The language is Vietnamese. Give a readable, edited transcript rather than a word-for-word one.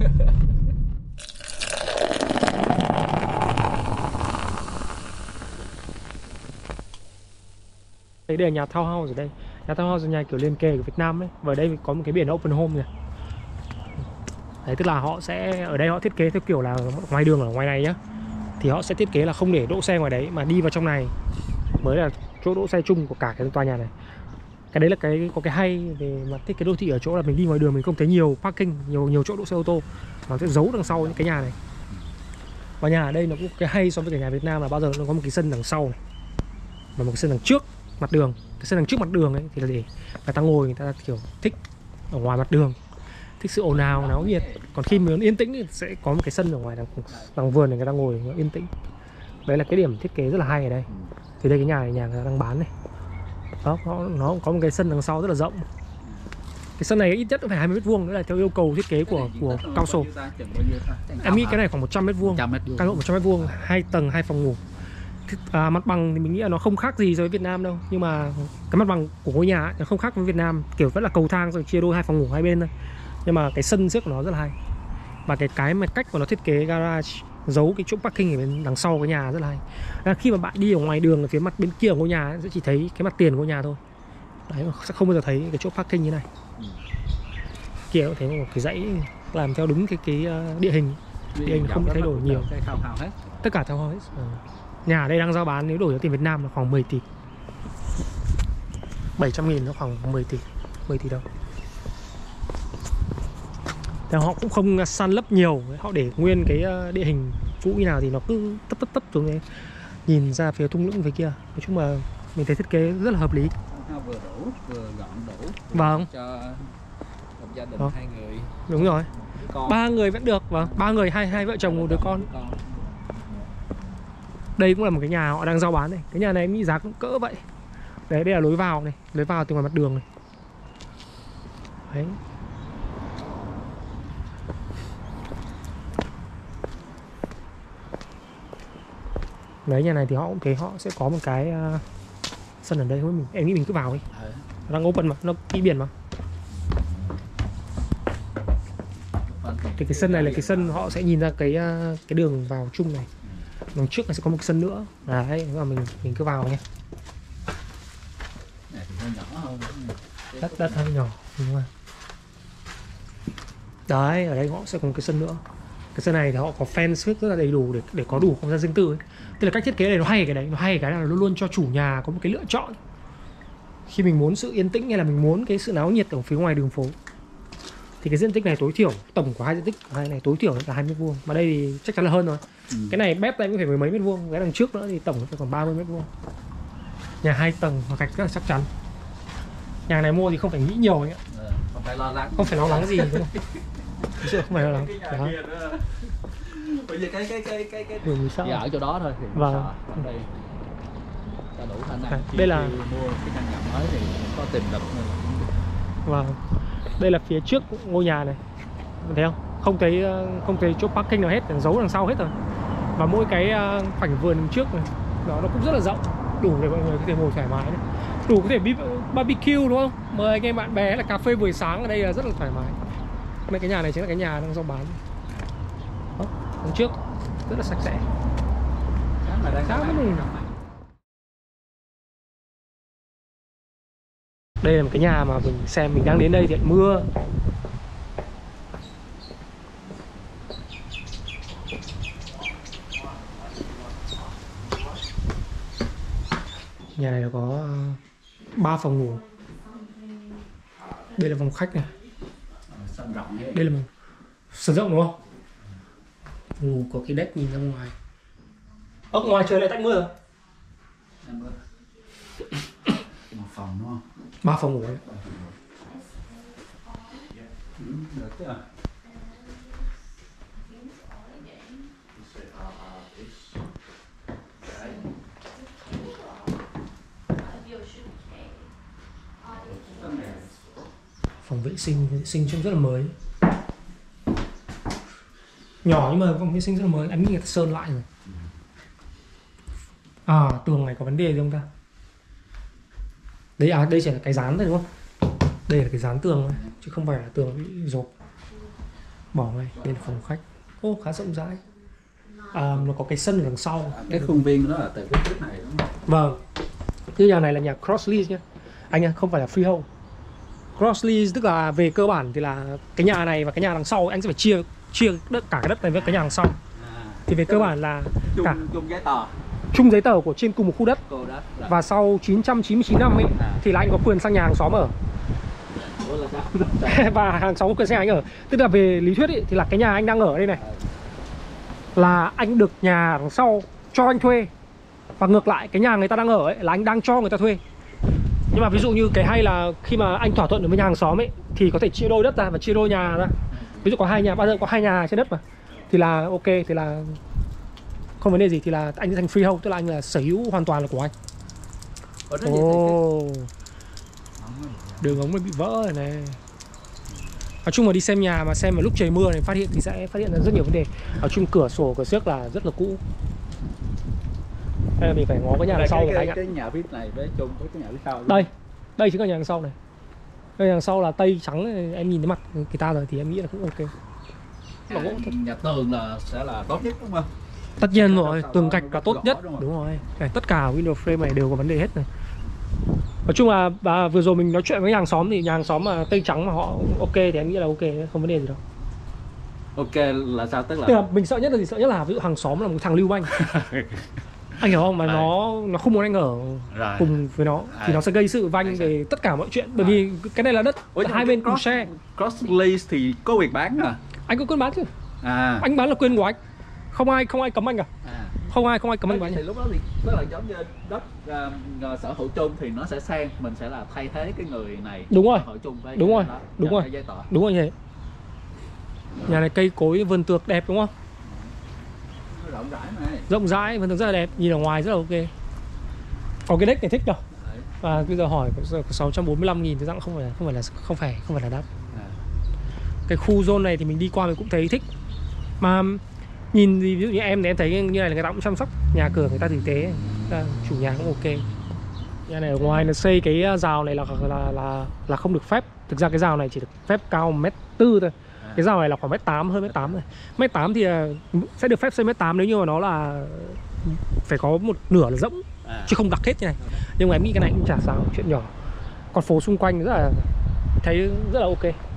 Đấy, đây là nhà townhouse ở đây. Nhà townhouse là nhà kiểu liền kề của Việt Nam ấy. Và ở đây có một cái biển open home này. Đấy, tức là họ sẽ ở đây họ thiết kế theo kiểu là ngoài đường ở ngoài này nhá, thì họ sẽ thiết kế là không để đỗ xe ngoài đấy mà đi vào trong này mới là chỗ đỗ xe chung của cả cái tòa nhà này. Cái đấy là cái có cái hay về mặt thiết kế đô thị ở chỗ là mình đi ngoài đường mình không thấy nhiều parking, nhiều chỗ đỗ xe ô tô, nó sẽ giấu đằng sau những cái nhà này. Và nhà ở đây nó cũng cái hay so với cả nhà Việt Nam là bao giờ nó có một cái sân đằng sau này và một cái sân đằng trước mặt đường. Cái sân đằng trước mặt đường ấy thì là để người ta ngồi, người ta kiểu thích ở ngoài mặt đường, thích sự ồn ào náo nhiệt. Còn khi mình yên tĩnh thì sẽ có một cái sân ở ngoài đằng vườn để người ta ngồi người ta yên tĩnh. Đấy là cái điểm thiết kế rất là hay ở đây. Thì đây cái nhà này, nhà người ta đang bán này đó, nó cũng có một cái sân đằng sau rất là rộng. Cái sân này ít nhất phải 20 m², nữa là theo yêu cầu thiết kế của council. Em nghĩ cái này khoảng 100 m², căn hộ 100 m², 2 tầng, 2 phòng ngủ. Mặt bằng thì mình nghĩ là nó không khác gì so với Việt Nam đâu, nhưng mà cái mặt bằng của ngôi nhà ấy, nó không khác với Việt Nam, kiểu vẫn là cầu thang rồi chia đôi 2 phòng ngủ hai bên thôi. Nhưng mà cái sân trước của nó rất là hay. Và cái mà cách của nó thiết kế garage giấu cái chỗ parking ở bên đằng sau cái nhà rất là hay. Là khi mà bạn đi ở ngoài đường ở phía mặt bên kia của ngôi nhà ấy, sẽ chỉ thấy cái mặt tiền của ngôi nhà thôi. Đấy, mà sẽ không bao giờ thấy cái chỗ parking như này. Kia cũng thấy một cái dãy làm theo đúng cái địa hình. Địa hình không thay đổi nhiều. Tất cả theo hết. Nhà ở đây đang giao bán nếu đổi cho tiền Việt Nam là khoảng 10 tỷ. 700.000 nó khoảng 10 tỷ. 10 tỷ đồng. Thì họ cũng không san lấp nhiều, họ để nguyên cái địa hình cũ như nào thì nó cứ tấp xuống đấy, nhìn ra phía thung lũng về kia. Nói chung là mình thấy thiết kế rất là hợp lý. Vừa đủ, vừa gọn đủ. Vâng. Cho một gia đình 2 người. Đúng rồi. 3 người vẫn được, vâng. 3 người, hai vợ chồng một đứa con. Đây cũng là một cái nhà họ đang giao bán này. Cái nhà này em nghĩ giá cũng cỡ vậy. Đấy, đây là lối vào này, lối vào từ ngoài mặt đường này. Đấy. Đấy, nhà này thì họ cũng thấy họ sẽ có một cái sân ở đây. Mình em nghĩ mình cứ vào đi. Nó đang open mà, nó kỹ biển mà. Thì cái sân này là cái sân họ sẽ nhìn ra cái đường vào chung này. Đằng trước này sẽ có một cái sân nữa. Đấy, và mình cứ vào nha. Đất hơi nhỏ, đúng rồi. Đấy, ở đây họ sẽ có một cái sân nữa. Cái sân này thì họ có fence rất là đầy đủ để có đủ không gian riêng tư ấy. Tức là cách thiết kế này nó hay cái đấy, nó hay cái là luôn luôn cho chủ nhà có một cái lựa chọn. Khi mình muốn sự yên tĩnh hay là mình muốn cái sự náo nhiệt ở phía ngoài đường phố thì cái diện tích này tối thiểu, tổng của hai diện tích hai này tối thiểu là 20 m², mà đây thì chắc chắn là hơn rồi. Cái này bếp đây cũng phải 10 mấy mét vuông, cái đằng trước nữa thì tổng phải còn 30 m². Nhà 2 tầng và gạch rất là chắc chắn. Nhà này mua thì không phải nghĩ nhiều ấy ạ. Không phải lo lắng gì đúng không? Không phải đâu. Bởi vì cái ở chỗ đó thôi thì vâng. Đây ta đủ khả năng. Đây là mua cái căn nhà mới thì có tiềm lực hơn. Vâng. Đây là phía trước ngôi nhà này. Mình thấy không? Không thấy chỗ parking nào hết, giấu đằng sau hết rồi. Và mỗi cái khoảnh vườn đằng trước này, nó cũng rất là rộng, đủ để mọi người có thể ngồi thoải mái này. Đủ có thể barbecue đúng không? Mời anh em bạn bè, là cà phê buổi sáng ở đây là rất là thoải mái. Mấy cái nhà này chính là cái nhà đang giao bán. Đó, đằng trước rất là sạch sẽ. Đây là một cái nhà mà mình xem, mình đang đến đây thì mưa. Nhà này có 3 phòng ngủ. Đây là phòng khách này. Đây là một sân rộng đúng không? Ngủ có cái deck nhìn ra ngoài. Ở ngoài trời lại tạnh mưa rồi. Một phòng đúng không? 3 phòng ngủ đấy. Phòng vệ sinh trông rất là mới, nhỏ nhưng mà phòng vệ sinh rất là mới. Anh nghĩ người ta sơn lại rồi. À, tường này có vấn đề gì không ta? Đấy, à đây chỉ là cái dán thôi đúng không? Đây là cái dán tường thôi, chứ không phải là tường bị rộp. bỏ ngay bên phòng khách. Ô, khá rộng rãi. À, nó có cái sân đằng sau. Cái khuôn viên đó là từ cái trước này đúng không? Vâng. Cái nhà này là nhà cross lease nhé anh ạ, không phải là freehold. Cross lease tức là về cơ bản thì là cái nhà này và cái nhà đằng sau anh sẽ phải chia đất, cả cái đất này với cái nhà đằng sau. Thì về cơ bản là cả chung giấy tờ của trên cùng một khu đất. Và sau 999 năm ấy thì là anh có quyền sang nhà hàng xóm ở. Và hàng xóm có quyền sang nhà anh ở. Tức là về lý thuyết ấy, thì là cái nhà anh đang ở đây này là anh được nhà đằng sau cho anh thuê, và ngược lại cái nhà người ta đang ở ấy là anh đang cho người ta thuê. Nhưng mà ví dụ như cái hay là khi mà anh thỏa thuận được với nhà hàng xóm ấy thì có thể chia đôi đất ra và chia đôi nhà ra. Ví dụ có hai nhà, bao giờ có hai nhà trên đất mà, thì là ok, thì là không vấn đề gì, thì là anh sẽ thành freehold, tức là anh là sở hữu hoàn toàn là của anh. Ồ, đường ống này bị vỡ rồi này. Nói chung mà đi xem nhà mà xem vào lúc trời mưa này phát hiện thì sẽ phát hiện ra rất nhiều vấn đề. Ở chung cửa sổ cửa xước là rất là cũ. Đây là mình phải ngó cái nhà đằng sau này. Cái nhà VIP này với chung với cái nhà đằng sau. Đây, đây chính là nhà đằng sau này. Đây nhà đằng sau là tây trắng này. Em nhìn thấy mặt người ta rồi thì em nghĩ là cũng ok. Mà nhà tường là sẽ là tốt nhất đúng không? Tất nhiên rồi, tường gạch là tốt nhất. Đúng rồi. Này, tất cả window frame này đều có vấn đề hết này. Nói chung là vừa rồi mình nói chuyện với nhà hàng xóm thì nhà hàng xóm mà tây trắng mà họ ok thì em nghĩ là ok, không vấn đề gì đâu. Ok là sao, tức là mình sợ nhất là gì? Sợ nhất là ví dụ hàng xóm là một thằng lưu manh. Anh hiểu không? Mà nó không muốn anh ở cùng với nó thì nó sẽ gây sự vanh về tất cả mọi chuyện, bởi vì cái này là đất. Ủa, hai bên cùng share. Cross lease thì có việc bán à? Anh có quyền bán chứ. Anh bán là quyền của anh. Không ai cấm anh cả. Không ai cấm anh bán. Thì lúc đó thì tức là giống như đất sở hữu chung thì nó sẽ sang, mình sẽ là thay thế cái người này. Đúng rồi. Đúng rồi như thế. Nhà này cây cối vườn tược đẹp đúng không? Rộng rãi này. Rộng rãi, vườn tược rất là đẹp, nhìn ở ngoài rất là ok. Có cái deck này thích đâu. Và bây giờ hỏi có 645.000 thì rằng không phải là đắt. Cái khu zone này thì mình đi qua mình cũng thấy thích. Mà nhìn thì ví dụ như em thì em thấy như này là người ta cũng chăm sóc nhà cửa người ta tử tế, chủ nhà cũng ok. Nhà này ở ngoài là xây cái rào này là không được phép. Thực ra cái rào này chỉ được phép cao 1m4 thôi. Cái rào này là khoảng 1m8, hơn 1m8 rồi. 1m8 thì sẽ được phép xây 1m8 nếu như mà nó là phải có một nửa là rỗng chứ không đặc hết như này. Nhưng mà em nghĩ cái này cũng chả sao, chuyện nhỏ. Còn phố xung quanh rất là thấy rất là ok.